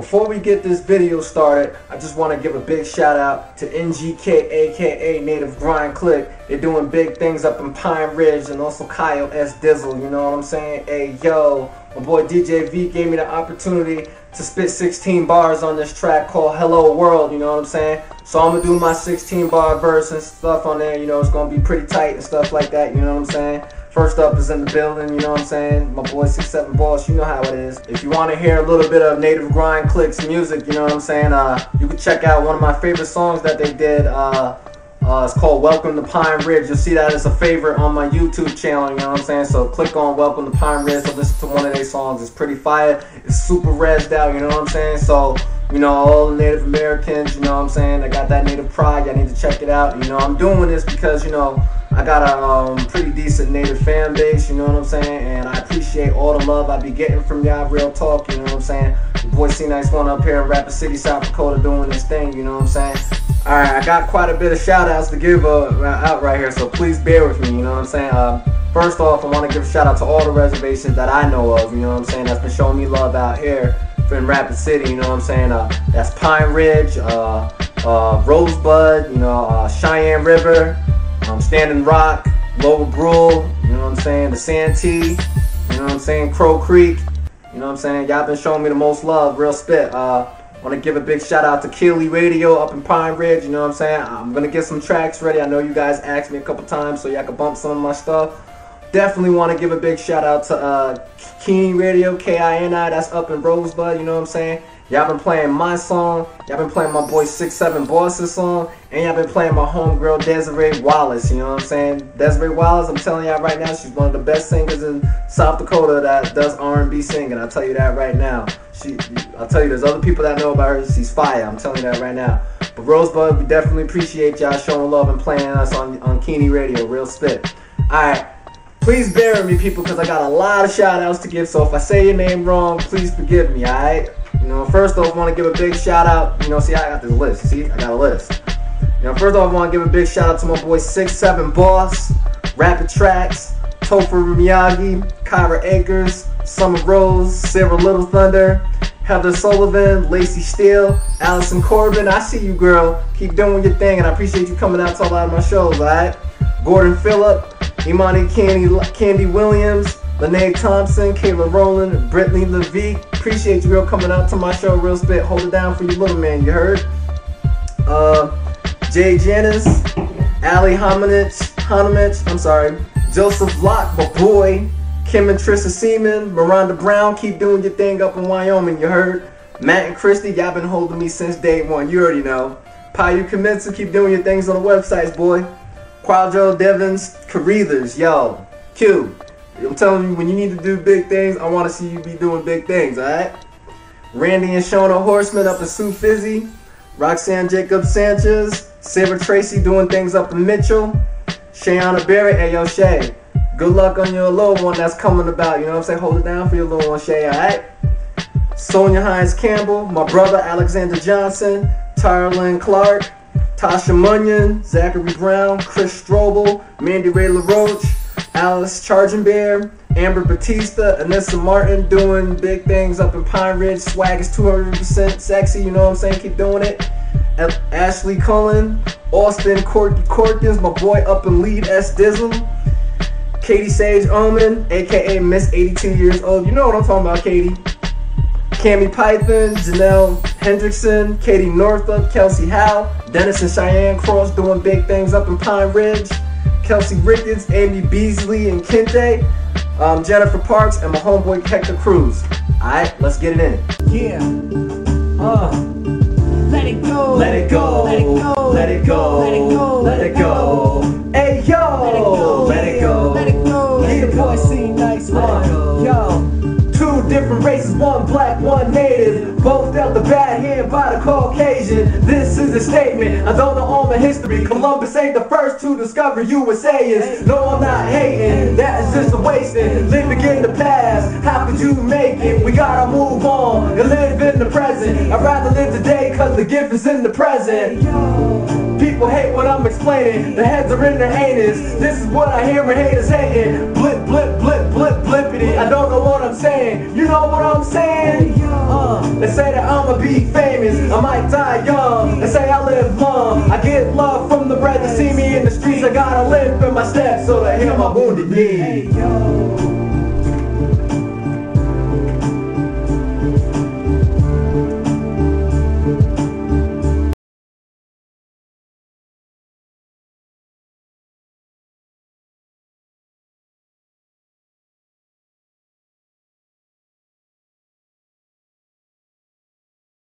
Before we get this video started, I just want to give a big shout out to NGK, aka Native Grind Click. They're doing big things up in Pine Ridge, and also Kyle S. Dizzle, you know what I'm saying? Hey, yo, my boy DJ V gave me the opportunity to spit 16 bars on this track called Hello World, you know what I'm saying? So I'm gonna do my 16 bar verse and stuff on there, you know, it's gonna be pretty tight and stuff like that, you know what I'm saying? First up is in the building, you know what I'm saying? My boy 6-7 boss, you know how it is. If you want to hear a little bit of Native Grind Click's music, you know what I'm saying? You can check out one of my favorite songs that they did. It's called Welcome to Pine Ridge. You'll see that as a favorite on my YouTube channel, you know what I'm saying? So click on Welcome to Pine Ridge to listen to one of their songs. It's pretty fire. It's super rezzed out, you know what I'm saying? So, you know, all the Native Americans, you know what I'm saying? I got that Native pride. Y'all need to check it out. You know, I'm doing this because, you know, I got a pretty decent Native fan base, you know what I'm saying? And I appreciate all the love I be getting from y'all, real talk, you know what I'm saying? Your boy C-Nice-1 up here in Rapid City, South Dakota doing this thing, you know what I'm saying? Alright, I got quite a bit of shout outs to give out right here, so please bear with me, you know what I'm saying? First off, I want to give a shout out to all the reservations that I know of, you know what I'm saying, that's been showing me love out here in Rapid City, you know what I'm saying? That's Pine Ridge, Rosebud, you know, Cheyenne River, Standing Rock, Lower Brule, you know what I'm saying, the Santee, you know what I'm saying, Crow Creek, you know what I'm saying, y'all been showing me the most love, real spit. I want to give a big shout out to Kili Radio up in Pine Ridge, you know what I'm saying, I'm going to get some tracks ready, I know you guys asked me a couple times so y'all can bump some of my stuff. Definitely want to give a big shout out to Kini Radio, K-I-N-I, that's up in Rosebud, you know what I'm saying. Y'all been playing my song, y'all been playing my boy 6-7 Boss's song, and y'all been playing my homegirl Desiree Wallace, you know what I'm saying? Desiree Wallace, I'm telling y'all right now, she's one of the best singers in South Dakota that does R&B singing, I'll tell you that right now. I'll tell you, there's other people that know about her, she's fire, I'm telling you that right now. But Rosebud, we definitely appreciate y'all showing love and playing us on Kini Radio, real spit. Alright. Please bear with me, people, because I got a lot of shout-outs to give, so if I say your name wrong, please forgive me, alright? You know, first off, I want to give a big shout-out. You know, see, I got this list. See, I got a list. You know, first off, I want to give a big shout-out to my boy 6-7 Boss, Rapid Tracks, Topher Miyagi, Kyra Akers, Summer Rose, Sarah Little Thunder, Heather Sullivan, Lacey Steele, Allison Corbin. I see you, girl. Keep doing your thing, and I appreciate you coming out to a lot of my shows, alright? Gordon Phillip, Imani Candy Williams, Lene Thompson, Kayla Rowland, Brittany Levy. Appreciate you, girl, coming out to my show, real spit. Hold it down for you, little man, you heard? Jay Janis, Ali Honomichl, I'm sorry, Joseph Locke, my boy, Kim and Trissa Seaman, Miranda Brown, keep doing your thing up in Wyoming, you heard? Matt and Christy, y'all been holding me since day one, you already know. Pau U Commence, keep doing your things on the websites, boy. Quadro, Devon's, Careethers, yo, Q. I'm telling you, when you need to do big things, I want to see you be doing big things, alright? Randy and Shona Horseman up in Sioux Fizzy, Roxanne Jacob Sanchez, Sarah Tracy doing things up in Mitchell, Shayana Barrett, hey yo Shay, good luck on your little one that's coming about, you know what I'm saying? Hold it down for your little one, Shay, alright? Sonia Hines Campbell, my brother Alexander Johnson, Tyra Lynn Clark, Tasha Munyon, Zachary Brown, Chris Strobel, Mandy Ray LaRoche, Alice Charging Bear, Amber Batista, Anissa Martin doing big things up in Pine Ridge. Swag is 200% sexy, you know what I'm saying? Keep doing it. Ashley Cullen, Austin Corkins, my boy up in Lead S. Dizzle, Katie Sage Oman, aka Miss 82 years old. You know what I'm talking about, Katie. Cammy Python, Janelle Hendrickson, Katie Northup, Kelsey Howe, Dennis and Cheyenne Cross doing big things up in Pine Ridge, Kelsey Ricketts, Amy Beasley and Kente, Jennifer Parks, and my homeboy Hector Cruz. Alright, let's get it in. Yeah. Let it go. Let it go. Let it go. Let it go. Let it go. Hey yo. Let it go. Let it go. Let it go. C-Nice-1. Yo. Two different races, one black, one native. Both dealt the bad hand by the Caucasian. This is a statement, I don't know all my history. Columbus ain't the first to discover USA. No, I'm not hating, that is just a wasting. Living in the past, how could you make it? We gotta move on and live in the present. I'd rather live today cause the gift is in the present. People hate what I'm explaining, the heads are in their anus. This is what I hear when haters hating. Blip, blip, blip, blip, blippity. I don't know what I'm saying, you know what I'm saying? They say that I'm a be famous. I might die young and say I live long. I get love from the bread that see me in the streets. I gotta limp in my steps so they hear my wounded knee. Hey, yo.